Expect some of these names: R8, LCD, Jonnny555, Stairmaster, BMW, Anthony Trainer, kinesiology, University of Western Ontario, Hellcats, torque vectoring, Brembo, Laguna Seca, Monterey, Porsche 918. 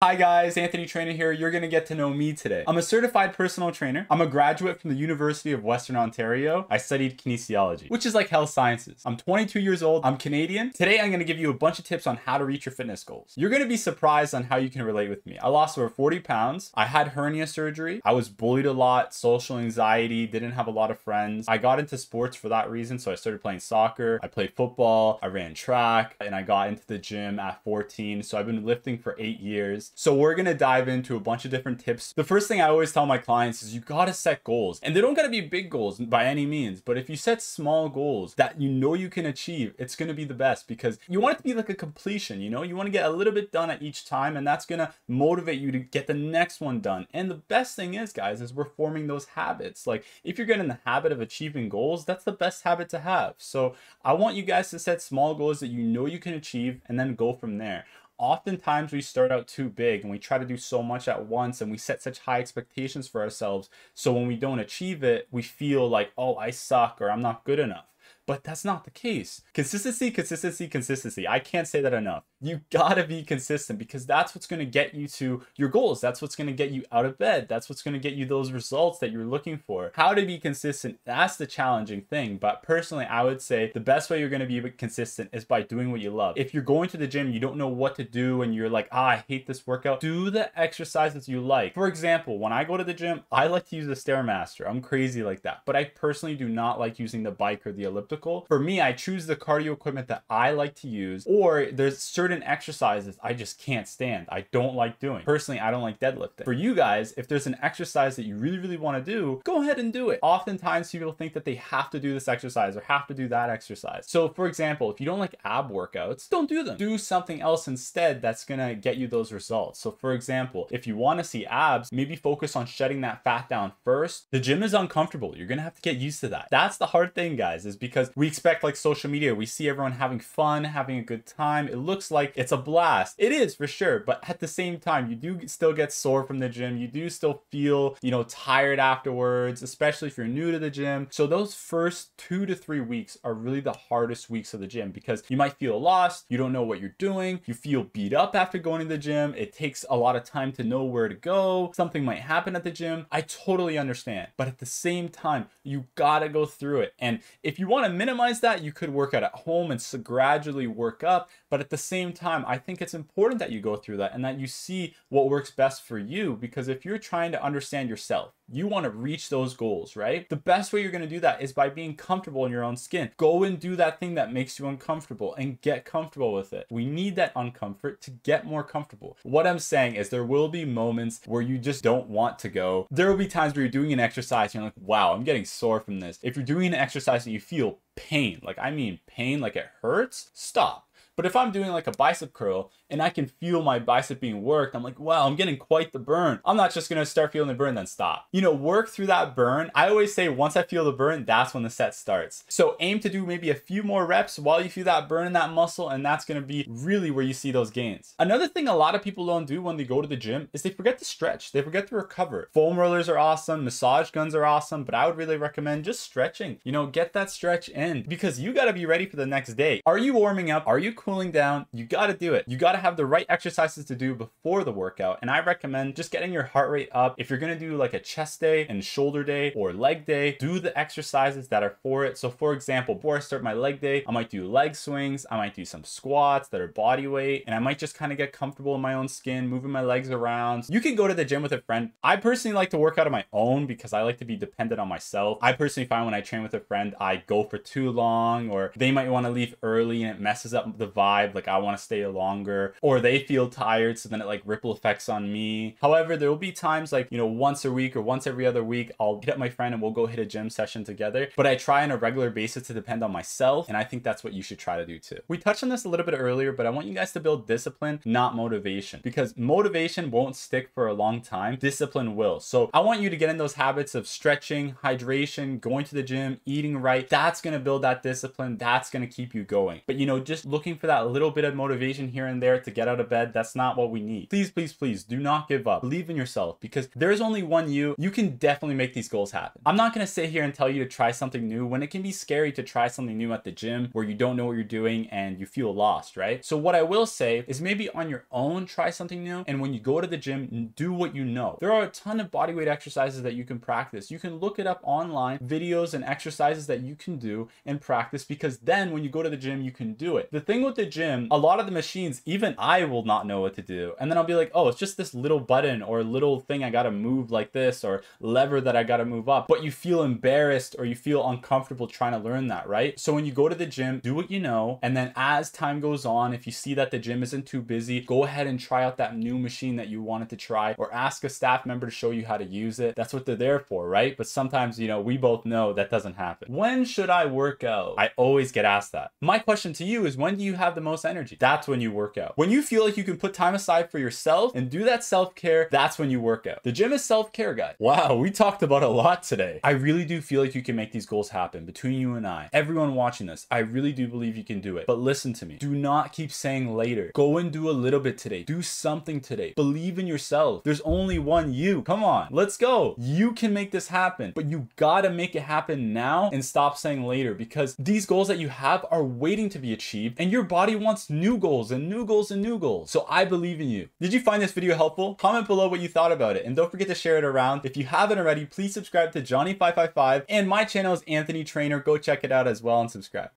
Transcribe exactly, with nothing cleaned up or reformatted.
Hi guys, Anthony Trainer here. You're gonna get to know me today. I'm a certified personal trainer. I'm a graduate from the University of Western Ontario. I studied kinesiology, which is like health sciences. I'm twenty-two years old. I'm Canadian. Today, I'm gonna give you a bunch of tips on how to reach your fitness goals. You're gonna be surprised on how you can relate with me. I lost over forty pounds. I had hernia surgery. I was bullied a lot, social anxiety, didn't have a lot of friends. I got into sports for that reason. So I started playing soccer. I played football. I ran track and I got into the gym at fourteen. So I've been lifting for eight years. So we're gonna dive into a bunch of different tips. The first thing I always tell my clients is you gotta set goals, and they don't gotta be big goals by any means, but if you set small goals that you know you can achieve, it's gonna be the best because you want it to be like a completion, you know? You wanna get a little bit done at each time, and that's gonna motivate you to get the next one done. And the best thing is, guys, is we're forming those habits. Like if you're getting in the habit of achieving goals, that's the best habit to have. So I want you guys to set small goals that you know you can achieve and then go from there. Oftentimes we start out too big and we try to do so much at once and we set such high expectations for ourselves. So when we don't achieve it, we feel like, oh, I suck or I'm not good enough. But that's not the case. Consistency, consistency, consistency. I can't say that enough. You gotta be consistent because that's what's gonna get you to your goals. That's what's gonna get you out of bed. That's what's gonna get you those results that you're looking for. How to be consistent, that's the challenging thing. But personally, I would say the best way you're gonna be consistent is by doing what you love. If you're going to the gym, you don't know what to do and you're like, ah, I hate this workout, do the exercises you like. For example, when I go to the gym, I like to use the Stairmaster. I'm crazy like that. But I personally do not like using the bike or the elliptical. For me, I choose the cardio equipment that I like to use, or there's certain exercises I just can't stand. I don't like doing. Personally, I don't like deadlifting. For you guys, if there's an exercise that you really, really want to do, go ahead and do it. Oftentimes, people think that they have to do this exercise or have to do that exercise. So for example, if you don't like ab workouts, don't do them. Do something else instead that's going to get you those results. So for example, if you want to see abs, maybe focus on shedding that fat down first. The gym is uncomfortable. You're going to have to get used to that. That's the hard thing, guys, is because we expect like social media, we see everyone having fun, having a good time. It looks like it's a blast. It is for sure. But at the same time, you do still get sore from the gym. You do still feel, you know, tired afterwards, especially if you're new to the gym. So those first two to three weeks are really the hardest weeks of the gym because you might feel lost. You don't know what you're doing. You feel beat up after going to the gym. It takes a lot of time to know where to go. Something might happen at the gym. I totally understand. But at the same time, you gotta go through it. And if you want to minimize that, you could work out at home and so gradually work up. But at the same time, I think it's important that you go through that and that you see what works best for you, because if you're trying to understand yourself, you want to reach those goals, right? The best way you're going to do that is by being comfortable in your own skin. Go and do that thing that makes you uncomfortable and get comfortable with it. We need that uncomfort to get more comfortable. What I'm saying is there will be moments where you just don't want to go. There will be times where you're doing an exercise and you're like, wow, I'm getting sore from this. If you're doing an exercise and you feel pain, like I mean pain, like it hurts, stop. But if I'm doing like a bicep curl and I can feel my bicep being worked, I'm like, wow, I'm getting quite the burn. I'm not just gonna start feeling the burn, then stop. You know, work through that burn. I always say once I feel the burn, that's when the set starts. So aim to do maybe a few more reps while you feel that burn in that muscle, and that's gonna be really where you see those gains. Another thing a lot of people don't do when they go to the gym is they forget to stretch, they forget to recover. Foam rollers are awesome, massage guns are awesome, but I would really recommend just stretching. You know, get that stretch in because you gotta be ready for the next day. Are you warming up? Are you cool? Cooling down? You got to do it. You got to have the right exercises to do before the workout. And I recommend just getting your heart rate up. If you're going to do like a chest day and shoulder day or leg day, do the exercises that are for it. So for example, before I start my leg day, I might do leg swings. I might do some squats that are body weight, and I might just kind of get comfortable in my own skin, moving my legs around. You can go to the gym with a friend. I personally like to work out on my own because I like to be dependent on myself. I personally find when I train with a friend, I go for too long, or they might want to leave early and it messes up the vibe, like I want to stay longer, or they feel tired, so then it like ripple effects on me. However, there will be times like, you know, once a week or once every other week, I'll hit up my friend and we'll go hit a gym session together. But I try on a regular basis to depend on myself, and I think that's what you should try to do too. We touched on this a little bit earlier, but I want you guys to build discipline, not motivation, because motivation won't stick for a long time. Discipline will. So I want you to get in those habits of stretching, hydration, going to the gym, eating right. That's going to build that discipline. That's going to keep you going. But you know, just looking for that little bit of motivation here and there to get out of bed, that's not what we need. Please, please, please do not give up. Believe in yourself, because there's only one you. You can definitely make these goals happen. I'm not going to sit here and tell you to try something new when it can be scary to try something new at the gym where you don't know what you're doing and you feel lost, right? So what I will say is maybe on your own, try something new. And when you go to the gym, do what you know. There are a ton of bodyweight exercises that you can practice. You can look it up online, videos and exercises that you can do and practice, because then when you go to the gym, you can do it. The thing with the gym, a lot of the machines, even I will not know what to do. And then I'll be like, oh, it's just this little button or little thing I got to move like this, or lever that I got to move up. But you feel embarrassed or you feel uncomfortable trying to learn that, right? So when you go to the gym, do what you know. And then as time goes on, if you see that the gym isn't too busy, go ahead and try out that new machine that you wanted to try, or ask a staff member to show you how to use it. That's what they're there for, right? But sometimes, you know, we both know that doesn't happen. When should I work out? I always get asked that. My question to you is, when do you have the most energy? That's when you work out. When you feel like you can put time aside for yourself and do that self-care, that's when you work out. The gym is self-care, guys. Wow, we talked about a lot today. I really do feel like you can make these goals happen between you and I. Everyone watching this, I really do believe you can do it. But listen to me. Do not keep saying later. Go and do a little bit today. Do something today. Believe in yourself. There's only one you. Come on, let's go. You can make this happen, but you gotta make it happen now and stop saying later, because these goals that you have are waiting to be achieved and your body wants new goals and new goals and new goals. So I believe in you. Did you find this video helpful? Comment below what you thought about it, and don't forget to share it around. If you haven't already, please subscribe to Jonnny five five five, and my channel is Anthony Trainer. Go check it out as well and subscribe.